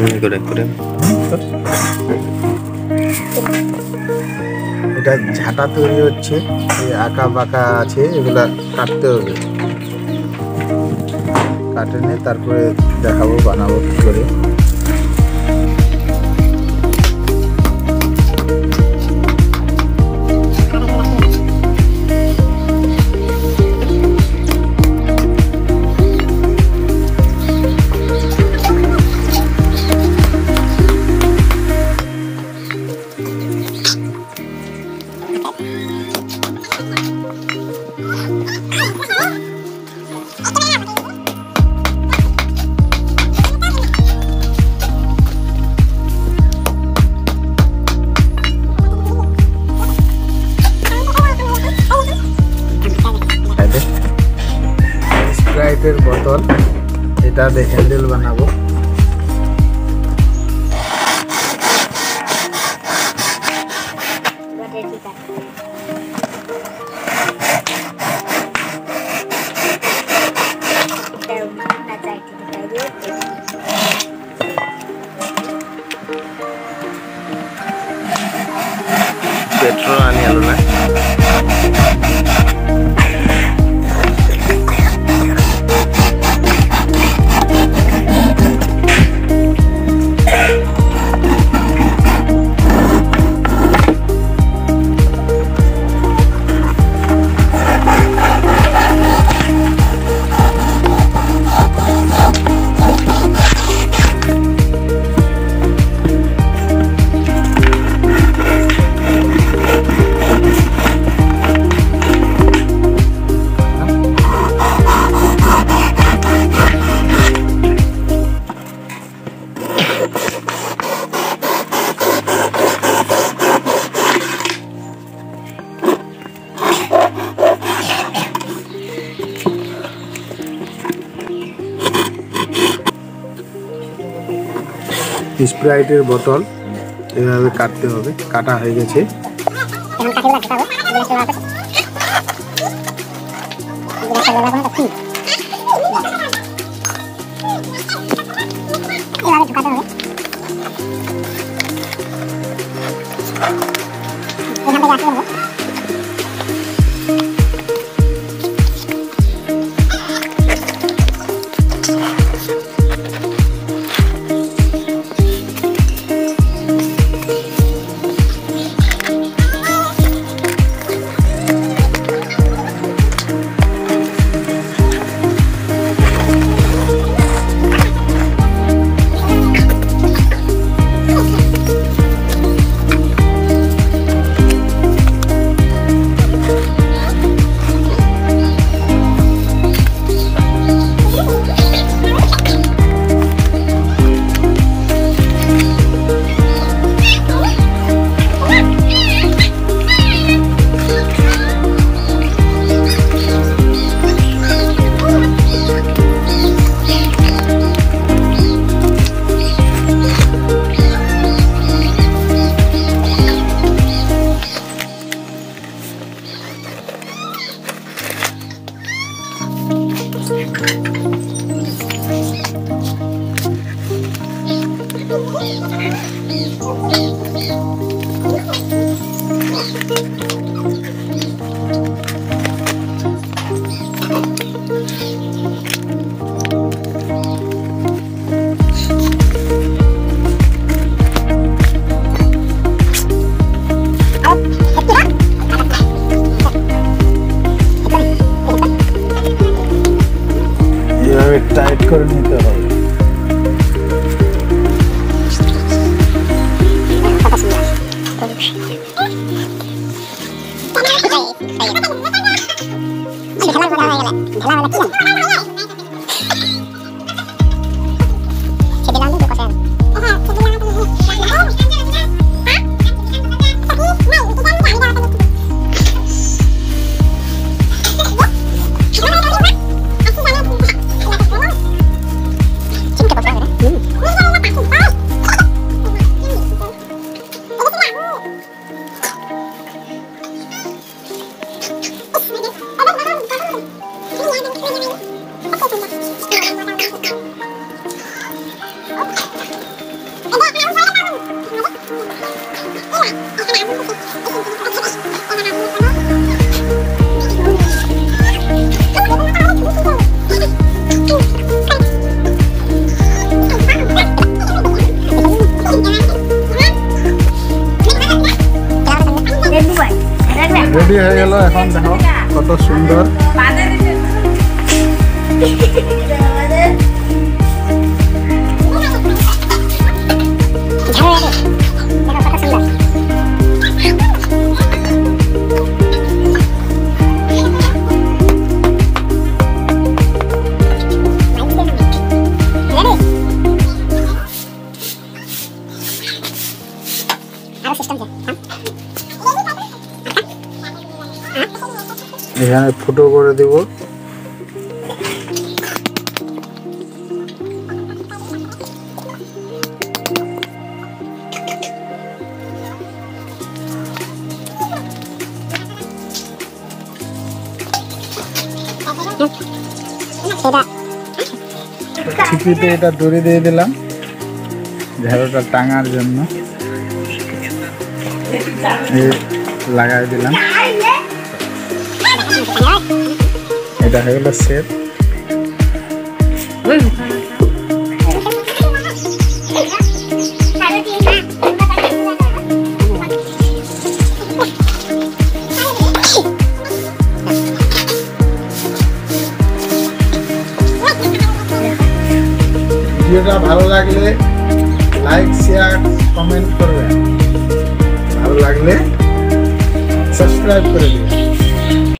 এটা ঝাঁটা তৈরি হচ্ছে, আঁকা বাঁকা আছে, এগুলা কাটতে হবে, কাটে নিয়ে তারপরে দেখাবো বানাবো কি করে। স্প্রাইটের বোতল, এটা দিয়ে হ্যান্ডেল বানাবো। पेट्रोल आने आलो ना স্প্রাইটের বোতল এভাবে কাটতে হবে, কাটা হয়ে গেছে। টাইট করে নিতে হবে। রেডি হয়ে গেল। এখন দেখো কত সুন্দর এখানে ফুটো করে দেব। ছিপিতে এটা দড়ি দিয়ে দিলাম ঝাড়ুটা টাঙার জন্য, লাগাই দিলাম। এটা হয়ে গেল সেট। ভিডিওটা ভালো লাগলে লাইক শেয়ার কমেন্ট করবেন, ভালো লাগলে সাবস্ক্রাইব করে দিবেন।